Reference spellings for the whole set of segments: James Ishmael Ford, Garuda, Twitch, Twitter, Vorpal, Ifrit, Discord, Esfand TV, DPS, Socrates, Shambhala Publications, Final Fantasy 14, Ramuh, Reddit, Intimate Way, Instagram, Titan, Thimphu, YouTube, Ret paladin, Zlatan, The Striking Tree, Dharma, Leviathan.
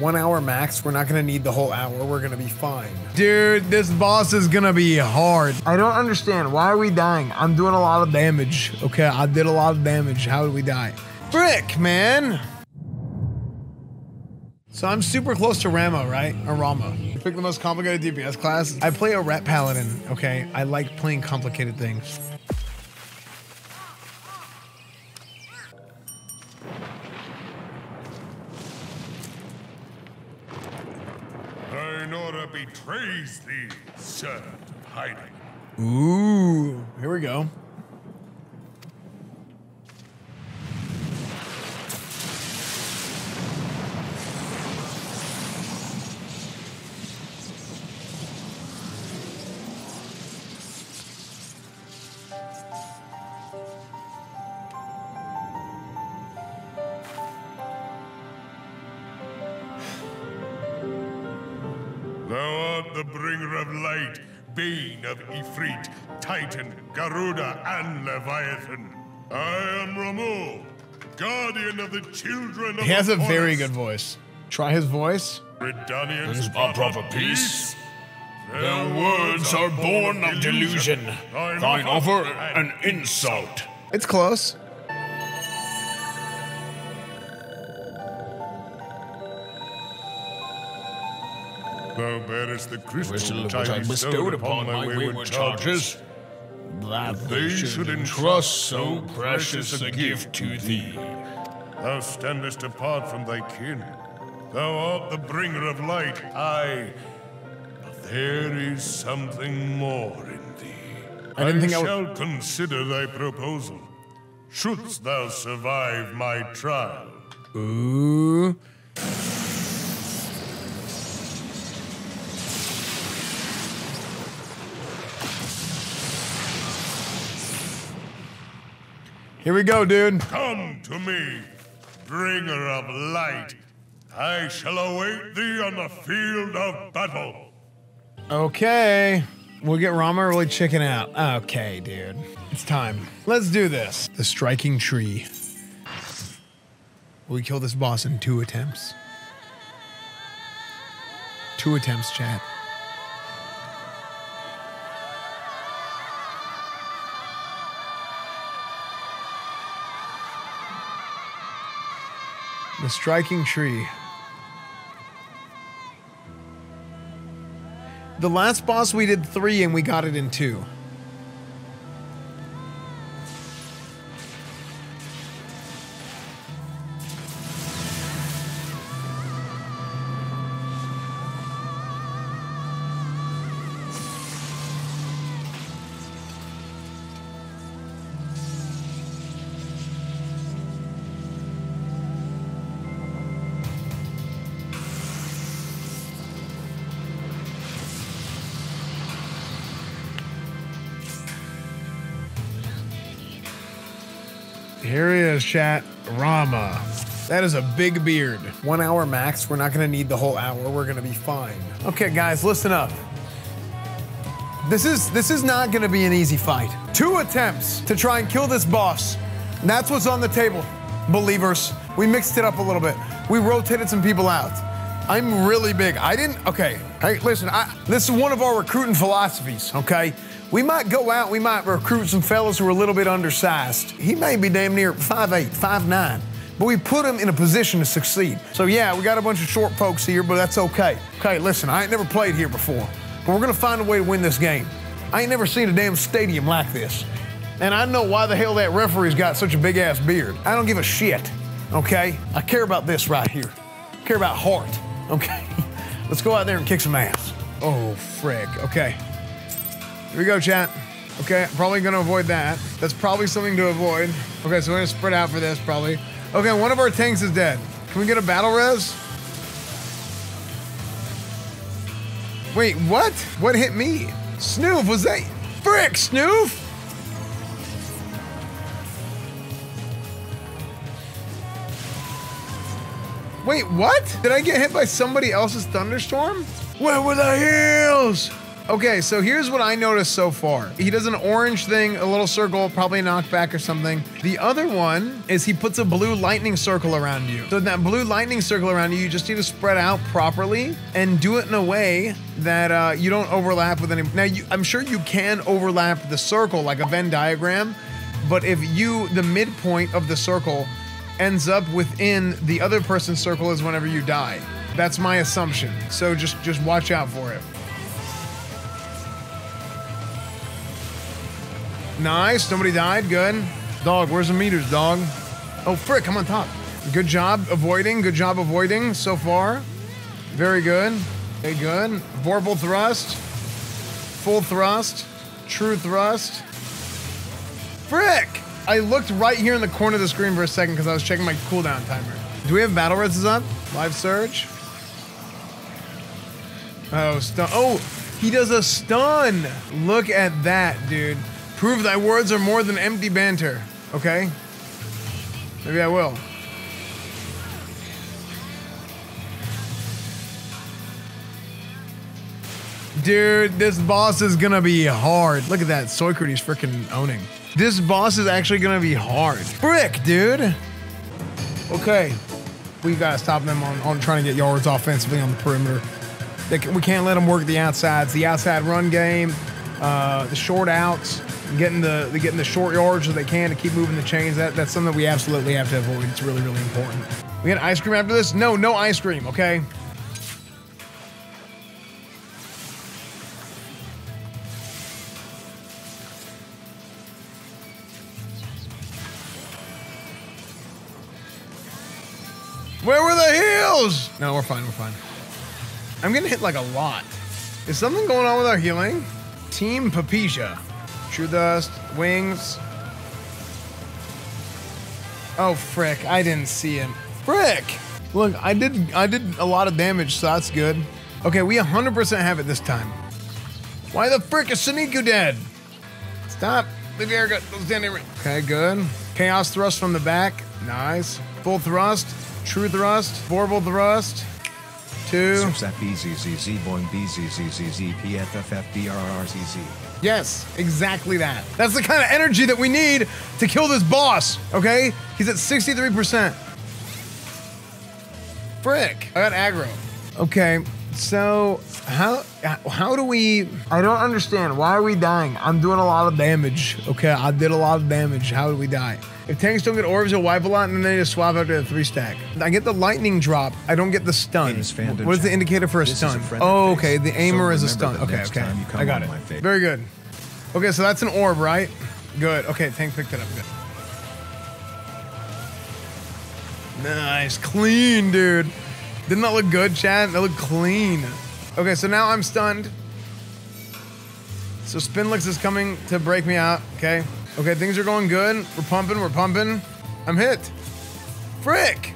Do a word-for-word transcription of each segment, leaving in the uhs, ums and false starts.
One hour max. We're not gonna need the whole hour. We're gonna be fine. Dude, this boss is gonna be hard. I don't understand. Why are we dying? I'm doing a lot of damage. Okay, I did a lot of damage. How did we die? Frick, man. So I'm super close to Ramuh, right? Or Ramuh. I pick the most complicated D P S class. I play a Ret paladin, okay? I like playing complicated things. Nora betrays thee, servant hiding. Ooh, here we go. Bane of Ifrit, Titan, Garuda, and Leviathan. I am Ramuh, guardian of the children of He has a forest. Very good voice. Try his voice. Redanians are proper peace. Their, Their words are born of delusion. delusion. Thine offer an insult. It's close. Thou bearest the crystal which I bestowed upon my wayward charges, that they should entrust so precious a gift to thee. Thou standest apart from thy kin. Thou art the bringer of light, aye, but there is something more in thee. I, I shall I consider thy proposal, shouldst thou survive my trial. Ooh. Here we go, dude. Come to me, bringer of light. I shall await thee on the field of battle. Okay. We'll get Ramuh really chicken out. Okay, dude. It's time. Let's do this. The Striking Tree. We kill this boss in two attempts. Two attempts, chat. The Striking Tree. The last boss we did three and we got it in two. Here he is, chat. Ramuh. That is a big beard. One hour max. We're not gonna need the whole hour. We're gonna be fine. Okay, guys, listen up. This is this is not gonna be an easy fight. Two attempts to try and kill this boss. And that's what's on the table, believers. We mixed it up a little bit. We rotated some people out. I'm really big. I didn't. Okay. Hey, listen. I, this is one of our recruiting philosophies. Okay. We might go out, we might recruit some fellas who are a little bit undersized. He may be damn near five eight, five nine, but we put him in a position to succeed. So yeah, we got a bunch of short folks here, but that's okay. Okay, listen, I ain't never played here before, but we're gonna find a way to win this game. I ain't never seen a damn stadium like this. And I know why the hell that referee's got such a big ass beard. I don't give a shit, okay? I care about this right here. I care about heart, okay? Let's go out there and kick some ass. Oh, frick, okay. Here we go, chat. Okay, I'm probably gonna avoid that. That's probably something to avoid. Okay, so we're gonna spread out for this, probably. Okay, one of our tanks is dead. Can we get a battle res? Wait, what? What hit me? Snoof, was that? Frick, Snoof! Wait, what? Did I get hit by somebody else's thunderstorm? Where were the heels? Okay, so here's what I noticed so far. He does an orange thing, a little circle, probably a knockback or something. The other one is he puts a blue lightning circle around you. So in that blue lightning circle around you, you just need to spread out properly and do it in a way that uh, you don't overlap with any. Now, you, I'm sure you can overlap the circle like a Venn diagram, but if you, the midpoint of the circle ends up within the other person's circle is whenever you die. That's my assumption. So just, just watch out for it. Nice, nobody died, good. Dog, where's the meters, dog? Oh, frick, I'm on top. Good job avoiding, good job avoiding so far. Very good, very good. Vorpal thrust, full thrust, true thrust. Frick! I looked right here in the corner of the screen for a second because I was checking my cooldown timer. Do we have battle reses up? Live surge? Oh, stun, oh, he does a stun. Look at that, dude. Prove thy words are more than empty banter. Okay? Maybe I will. Dude, this boss is gonna be hard. Look at that, Socrates freaking owning. This boss is actually gonna be hard. Frick, dude! Okay. We gotta stop them on, on trying to get yards offensively on the perimeter. They can, we can't let them work the outsides. The outside run game, uh, the short outs. Getting the, the getting the short yards so they can to keep moving the chains. That that's something that we absolutely have to avoid. It's really, really important. We had ice cream after this? No, no ice cream, okay? Where were the heals? No, we're fine, we're fine. I'm getting hit like a lot. Is something going on with our healing? Team Papisha. True dust, wings. Oh frick, I didn't see him. Frick! Look, I did I did a lot of damage, so that's good. Okay, we one hundred percent have it this time. Why the frick is Saniku dead? Stop. Leave your gun. Okay, good. Chaos thrust from the back. Nice. Full thrust. True thrust. Vorpal thrust. Two. Yes, exactly that. That's the kind of energy that we need to kill this boss, okay? He's at sixty-three percent. Frick, I got aggro. Okay, so how how do we, I don't understand, why are we dying? I'm doing a lot of damage, okay? I did a lot of damage, how do we die? If tanks don't get orbs, you'll wipe a lot, and then they just swap out to a three stack. I get the lightning drop. I don't get the stun. What is the indicator for a stun? Oh, okay. The aimer is a stun. Okay, okay. I got it. Very good. Okay, so that's an orb, right? Good. Okay, tank picked it up. Good. Nice. Clean, dude. Didn't that look good, chat? That looked clean. Okay, so now I'm stunned. So Spinlix is coming to break me out. Okay. Okay, things are going good. We're pumping, we're pumping. I'm hit. Frick!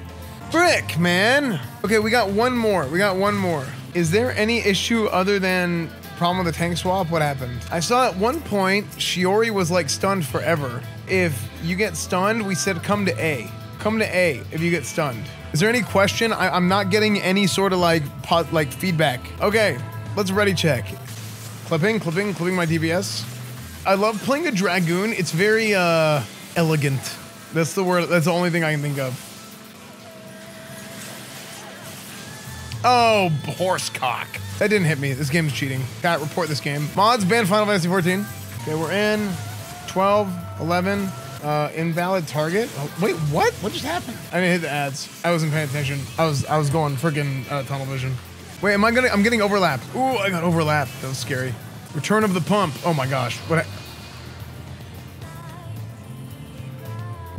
Frick, man! Okay, we got one more. We got one more. Is there any issue other than problem with the tank swap? What happened? I saw at one point, Shiori was like stunned forever. If you get stunned, we said come to A. Come to A if you get stunned. Is there any question? I, I'm not getting any sort of like, pot, like feedback. Okay, let's ready check. Clipping, clipping, clipping my D B S. I love playing a Dragoon. It's very uh, elegant. That's the word, that's the only thing I can think of. Oh, horsecock. That didn't hit me. This game's cheating. Cat, report this game. Mods ban Final Fantasy fourteen. Okay, we're in. twelve, eleven, uh, invalid target. Oh, wait, what? What just happened? I didn't hit the ads. I wasn't paying attention. I was I was going freaking uh, tunnel vision. Wait, am I gonna, I'm getting overlapped. Ooh, I got overlapped. That was scary. Return of the pump. Oh my gosh. What,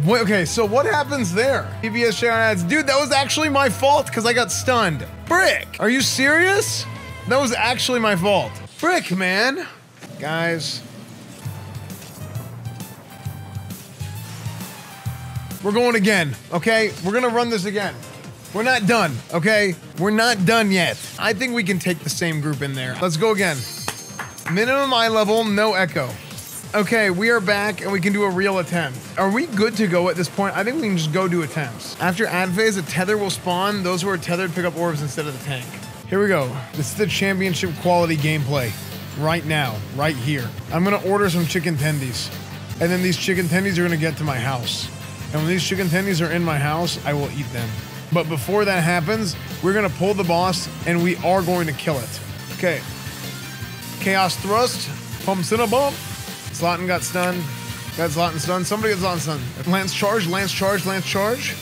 Wait, okay, so what happens there? D B S share ads. Dude, that was actually my fault because I got stunned. Frick! Are you serious? That was actually my fault. Frick, man. Guys. We're going again, okay? We're gonna run this again. We're not done, okay? We're not done yet. I think we can take the same group in there. Let's go again. Minimum eye level, no echo. Okay, we are back and we can do a real attempt. Are we good to go at this point? I think we can just go do attempts. After ad phase, a tether will spawn. Those who are tethered pick up orbs instead of the tank. Here we go. This is the championship quality gameplay. right now, right here. I'm going to order some chicken tendies. And then these chicken tendies are going to get to my house. And when these chicken tendies are in my house, I will eat them. But before that happens, we're going to pull the boss, and we are going to kill it. Okay. Chaos Thrust. Pumps in a bump. Zlatan got stunned. Got Zlatan stunned. Somebody got Zlatan stunned. Lance charge, Lance charge, Lance charge.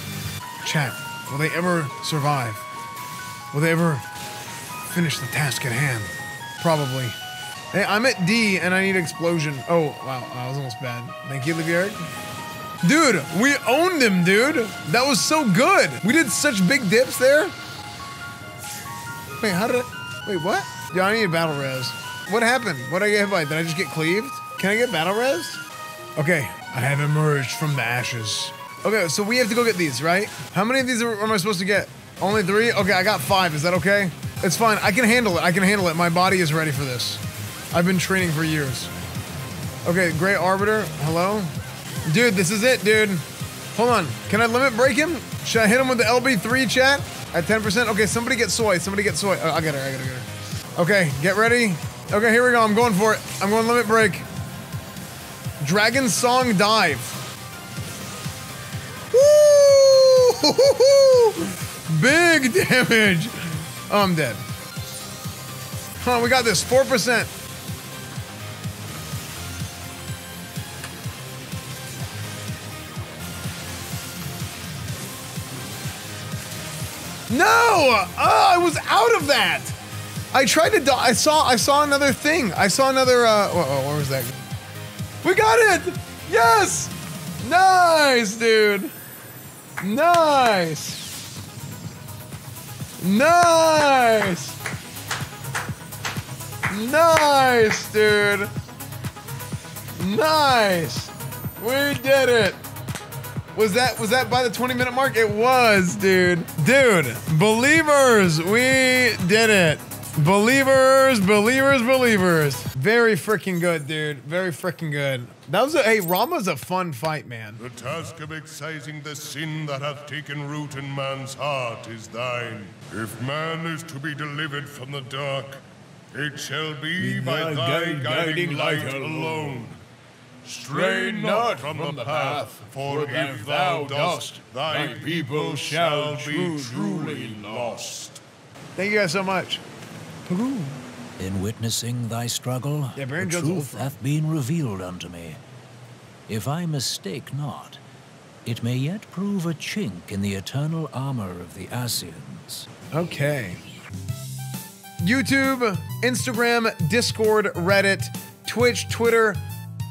Chat, will they ever survive? Will they ever finish the task at hand? Probably. Hey, I'm at D, and I need explosion. Oh, wow, that was almost bad. Thank you, Leviathan. Dude, we owned him, dude. That was so good. We did such big dips there. Wait, how did I, wait, what? Yeah, I need a battle res. What happened? What did I get hit by? Did I just get cleaved? Can I get battle res? Okay, I have emerged from the ashes. Okay, so we have to go get these, right? How many of these are, am I supposed to get? Only three? Okay, I got five. Is that okay? It's fine. I can handle it. I can handle it. My body is ready for this. I've been training for years. Okay, Great Arbiter. Hello? Dude, this is it, dude. Hold on. Can I limit break him? Should I hit him with the L B three, chat? At ten percent? Okay, somebody get soy. Somebody get soy. Oh, I got her. I got her. I got her. Okay, get ready. Okay, here we go. I'm going for it. I'm going limit break. Dragon Song Dive. Woo! Big damage. Oh, I'm dead. Huh, we got this. four percent. No! Oh, I was out of that. I tried to die. I saw I saw another thing. I saw another uh oh, where was that? We got it! Yes! Nice, dude. Nice. Nice! Nice, dude! Nice! We did it! Was that was that by the twenty minute mark? It was, dude. Dude, believers, we did it. Believers, believers, believers. Very freaking good, dude. Very freaking good. That was a, hey, Ramuh's a fun fight, man. The task of excising the sin that hath taken root in man's heart is thine. If man is to be delivered from the dark, it shall be, be by thy, thy guiding, guiding light, light alone. alone. Stray not from, from the path, for if thou dost, thy people shall be truly lost. Thank you guys so much. In witnessing thy struggle, yeah, the truth hath been revealed unto me. If I mistake not, it may yet prove a chink in the eternal armor of the Asians. Okay. YouTube, Instagram, Discord, Reddit, Twitch, Twitter,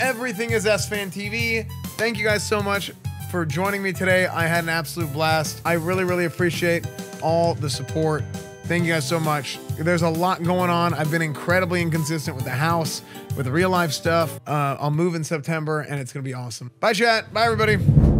everything is Esfand T V. Thank you guys so much for joining me today. I had an absolute blast. I really, really appreciate all the support. Thank you guys so much. There's a lot going on. I've been incredibly inconsistent with the house, with the real life stuff. Uh, I'll move in September, and it's going to be awesome. Bye, chat. Bye, everybody.